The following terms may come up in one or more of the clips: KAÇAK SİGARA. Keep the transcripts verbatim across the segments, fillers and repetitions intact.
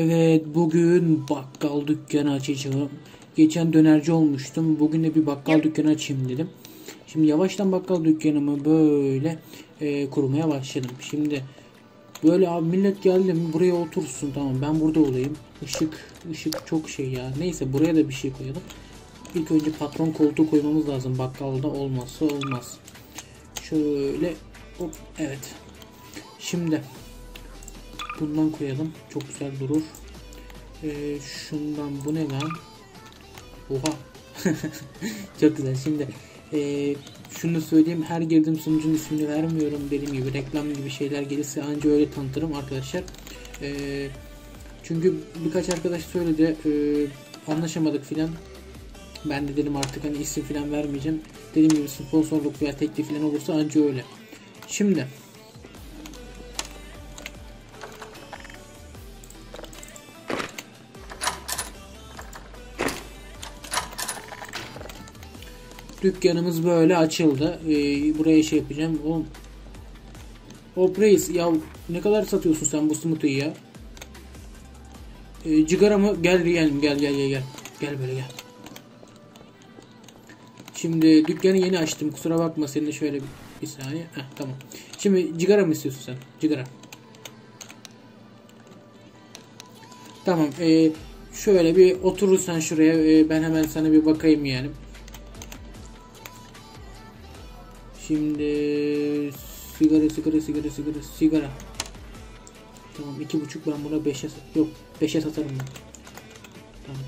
Evet, bugün bakkal dükkanı açacağım. Geçen dönerci olmuştum. Bugün de bir bakkal dükkanı açayım dedim. Şimdi yavaştan bakkal dükkanımı böyle e, kurmaya başladım. Şimdi böyle abi millet geldi mi buraya otursun, tamam ben burada olayım. Işık, ışık çok şey ya. Neyse buraya da bir şey koyalım. İlk önce patron koltuğu koymamız lazım. Bakkalda olmazsa olmaz. Şöyle hop, evet. Şimdi bundan koyalım. Çok güzel durur. Ee, şundan, bu ne lan? Oha. Çok güzel. Şimdi e, şunu söyleyeyim. Her girdiğim sunucunun ismini vermiyorum. Dediğim gibi reklam gibi şeyler gelirse anca öyle tanıtırım arkadaşlar. E, çünkü birkaç arkadaş söyledi. E, anlaşamadık filan. Ben de dedim artık hani isim filan vermeyeceğim. Dediğim gibi sponsorluk veya teklif filan olursa anca öyle. Şimdi dükkanımız böyle açıldı. Ee, buraya şey yapacağım. Oğlum. Hop reis ya, ne kadar satıyorsun sen bu smoothie'yi ya? Ee, cigara mı? Gel gel gel gel gel. Gel böyle gel. Şimdi dükkanı yeni açtım. Kusura bakma, seninle şöyle bir saniye. Heh, tamam. Şimdi cigara mı istiyorsun sen? Cigara. Tamam. Ee, şöyle bir oturursan şuraya. Ee, ben hemen sana bir bakayım yani. Şimdi sigara sigara sigara sigara sigara. Tamam iki buçuk, ben buna beşe, yok beşe satarım ben. Tamam.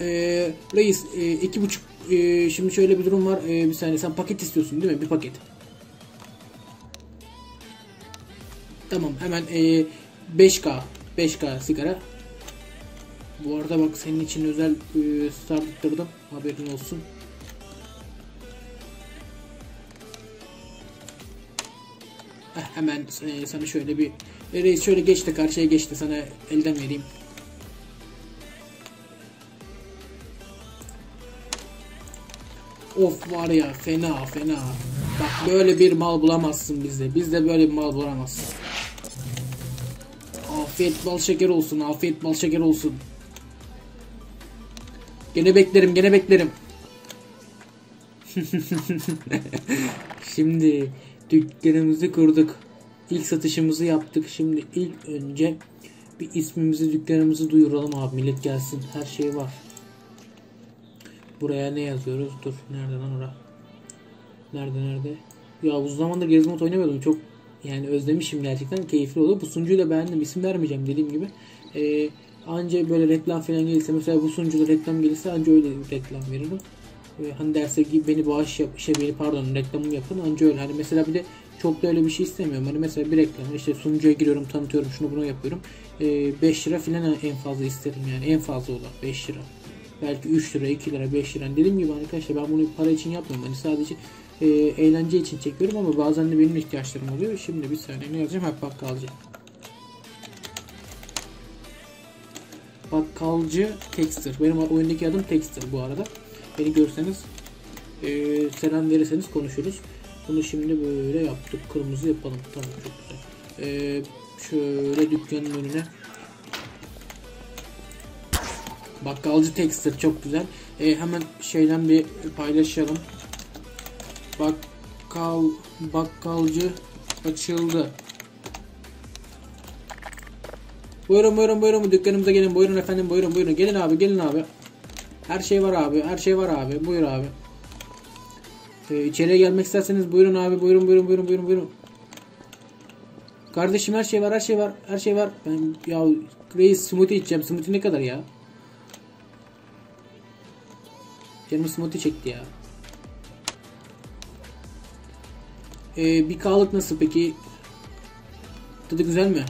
Ee, reis e, iki buçuk. E, şimdi şöyle bir durum var. E, bir saniye, sen paket istiyorsun değil mi? Bir paket. Tamam hemen e, beş ka beş ka sigara. Bu arada bak senin için özel e, sardıktırdım, haberin olsun. Hemen e, sana şöyle bir e, reis şöyle geç de karşıya geç de sana elden vereyim. Of var ya, fena fena. Bak böyle bir mal bulamazsın bizde. Bizde böyle bir mal bulamazsın. Afiyet bal şeker olsun. Afiyet bal şeker olsun. Gene beklerim, gene beklerim. Şimdi dükkanımızı kurduk. İlk satışımızı yaptık. Şimdi ilk önce bir ismimizi, dükkanımızı duyuralım abi. Millet gelsin. Her şey var. Buraya ne yazıyoruz? Dur. Nerede lan ora? Nerede nerede? Ya uzun zamandır Gezmot oynamıyordum. Çok yani özlemişim gerçekten. Keyifli oldu. Bu sunucuyu da beğendim. İsim vermeyeceğim dediğim gibi. Ee, anca böyle reklam falan gelirse, mesela bu sunucuda reklam gelirse anca öyle reklam veririm. Hani derse ki beni bağış yap, şey beni pardon reklamımı yapın, anca öyle. Hani mesela bir de çok da öyle bir şey istemiyorum. Hani mesela bir reklam, işte sunucuya giriyorum, tanıtıyorum, şunu bunu yapıyorum. Ee, beş lira filan en fazla isterim yani, en fazla olan beş lira. Belki üç lira, iki lira, beş lira. Dediğim gibi arkadaşlar ben bunu para için yapmıyorum. Hani sadece e, eğlence için çekiyorum ama bazen de benim ihtiyaçlarım oluyor. Şimdi bir saniye ne yazacağım? Hep bakkalcı. Bakkalcı Texter. Benim oyundaki adım Texter bu arada. Beni görseniz e, selam verirseniz konuşuruz. Bunu şimdi böyle yaptık. Kırmızı yapalım. Tamam çok güzel. E, şöyle dükkanın önüne. Bakkalcı Texter çok güzel. E, hemen şeyden bir paylaşalım. Bakkal bakkalcı açıldı. Buyurun buyurun buyurun dükkanımıza gelin. Buyurun efendim buyurun buyurun. Gelin abi gelin abi. Her şey var abi, her şey var abi. Buyur abi. Ee, içeriye gelmek isterseniz buyurun abi, buyurun buyurun buyurun buyurun buyurun. Kardeşim her şey var, her şey var, her şey var. Ben ya reis smoothie içeceğim. Smoothie ne kadar ya? Canım smoothie çekti ya. Ee, bir kahlık nasıl peki? Tadı güzel mi?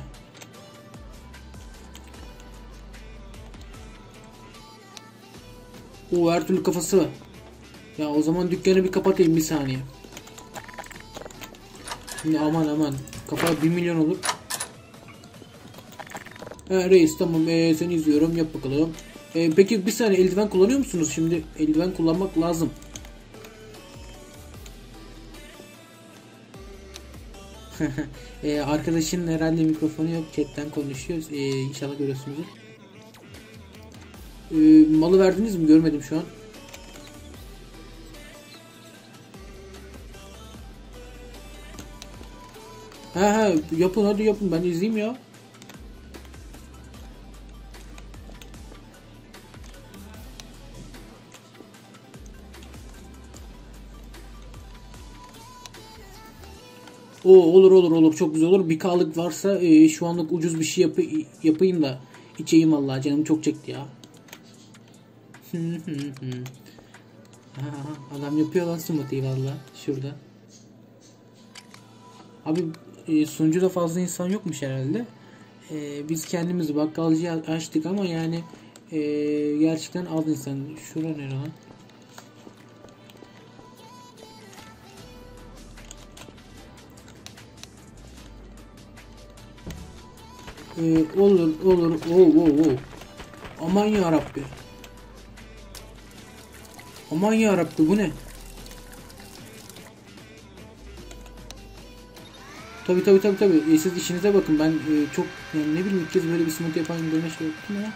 O her türlü kafası var. Ya o zaman dükkanı bir kapatayım bir saniye. Şimdi aman aman. Kafa bir milyon olur. He reis tamam ee, seni izliyorum, yap bakalım. E, peki bir saniye, eldiven kullanıyor musunuz? Şimdi eldiven kullanmak lazım. e, arkadaşın herhalde mikrofonu yok, chatten konuşuyoruz. E, inşallah görüyorsunuzdur. E, malı verdiniz mi? Görmedim şu an. Ha ha, yapın hadi yapın, ben izleyeyim ya. O olur olur olur, çok güzel olur. Bir kalık varsa e, şu anlık ucuz bir şey yapı, yapayım da içeyim, vallahi canım çok çekti ya. Aha, adam yapıyor lan smoothie vallahi şurada. Abi e, sunucuda fazla insan yokmuş herhalde. E, biz kendimiz bakkalcıyı açtık ama yani e, gerçekten az insan. Şura ne lan? Ee, olur olur, oh, oh, oh. Aman ya Rabbi, aman ya Rabbi, bu ne? Tabi tabi tabi tabi, e, siz işinize bakın, ben e, çok yani ne bileyim, ilk kez böyle bir smoothie yapan görme şey yaptım ya.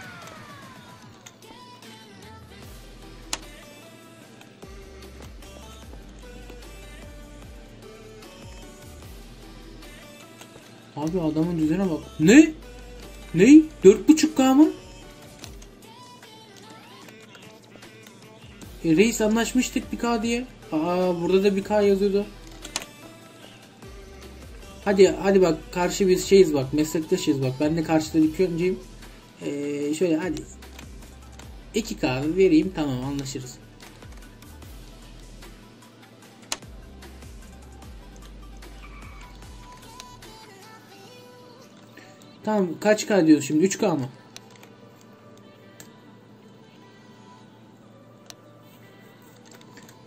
Abi adamın düzene bak. Ne? Ne? dört buçuk K mı? E, reis anlaşmıştık bir K diye. Aa, burada da bir K yazıyordu. Hadi hadi bak, karşı biz şeyiz bak, meslektaşıyız bak. Ben de karşıda dükkancıyım. Ee, şöyle hadi. iki K vereyim, tamam anlaşırız. Tamam, kaç K diyoruz şimdi? üç K mı?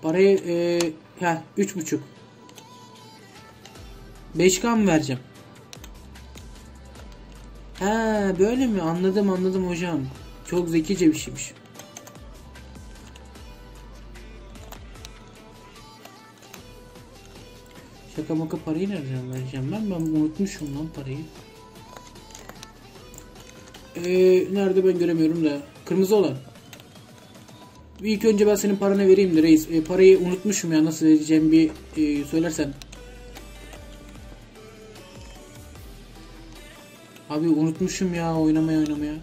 Parayı e, ha üç buçuk. beş K mı vereceğim? Ha böyle mi? Anladım anladım hocam. Çok zekice bir şeymiş. Şaka maka, parayı nereden vereceğim ben? Ben unutmuşum lan parayı. Ee, nerede ben göremiyorum da, kırmızı olan. İlk önce ben senin paranı vereyim de reis, e, parayı unutmuşum ya, nasıl vereceğim bir e, söylersen. Abi unutmuşum ya, oynamaya oynamaya.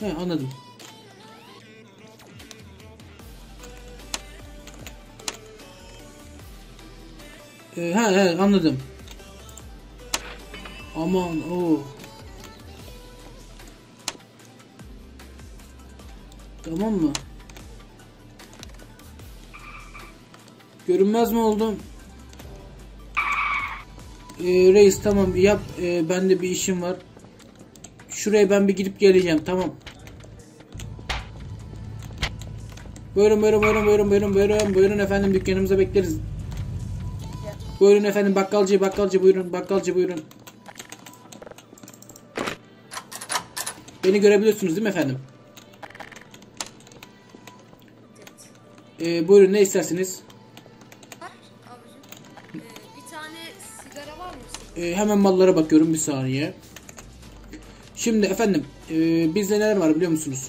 He anladım. He ee, he anladım. Aman o. Tamam mı? Görünmez mi oldum? Ee, reis tamam yap, ee, bende bir işim var. Şuraya ben bir gidip geleceğim, tamam. Buyurun buyurun buyurun buyurun buyurun buyurun buyurun efendim, dükkanımıza bekleriz. Buyurun efendim, bakkalcı bakkalcı buyurun, bakkalcı buyurun. Beni görebiliyorsunuz değil mi efendim? Ee, buyurun ne istersiniz? Abicim, e, bir tane sigara var mı? Ee, hemen mallara bakıyorum, bir saniye. Şimdi efendim e, bizde neler var biliyor musunuz?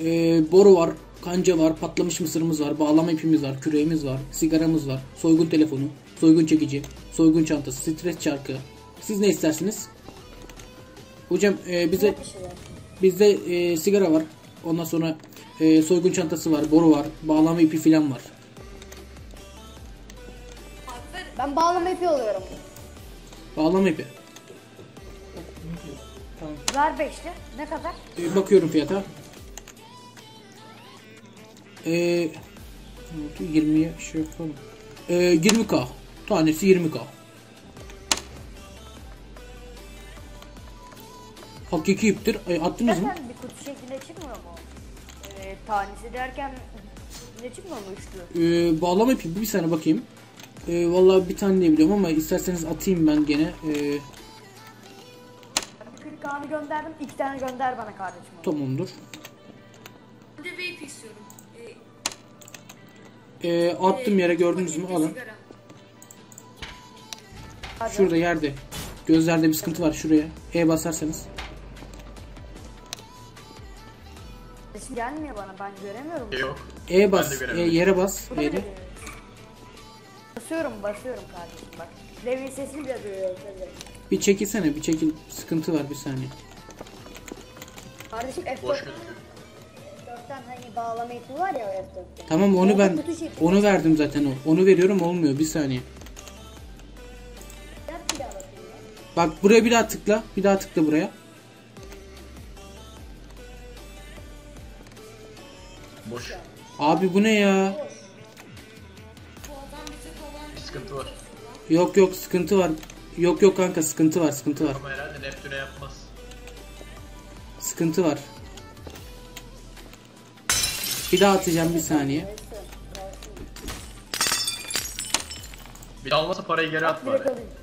E, boru var, kanca var, patlamış mısırımız var, bağlama ipimiz var, küreğimiz var, sigaramız var, soygun telefonu, soygun çekici, soygun çantası, stres çarkı. Siz ne istersiniz? Hocam e, bize bizde e, sigara var. Ondan sonra e, soygun çantası var, boru var, bağlama ipi filan var. Ben bağlama ipi alıyorum. Bağlama ipi. Tamam. Ver be işte. Ne kadar? E, bakıyorum fiyata. E, yirmiye şey yapalım. E, yirmi K. Tanesi yirmi K. Hakiki iptir. Ay, attınız mı? Bir kutu şeklinde çıkmıyor mu? Ee, tanesi derken ne çıkmıyor mu üçlü? Ee, bağlama ipi bir sene bakayım. Ee, vallahi bir tane diye biliyorum ama isterseniz atayım ben gene. Ee... kırk K'nı gönderdim. İki tane gönder bana kardeşim. Tamamdır. Bir de vape istiyorum. Ee, e, attım yere, gördünüz mü? Alın. Şurada yerde. Gözlerde bir sıkıntı var, şuraya. E basarsanız. Sesim gelmiyor bana, ben göremiyorum. Yok. E bas, e, yere bas. E de. Basıyorum, basıyorum kardeşim bak. Levin sesini de duyuyorum. Bir çekilsene, bir çekil. Sıkıntı var, bir saniye. Kardeşim F dörtten hani bağlama ipi var ya F dörtten. Tamam onu ben, onu verdim zaten o. Onu veriyorum, olmuyor, bir saniye. Bak buraya bir daha tıkla, bir daha tıkla buraya. Boş. Abi bu ne ya? Sıkıntı var. Yok yok sıkıntı var. Yok yok kanka sıkıntı var, sıkıntı var. Ama herhalde Neptün'e yapmaz. Sıkıntı var. Bir daha atacağım, bir saniye. Bir daha olmasa parayı geri at bari.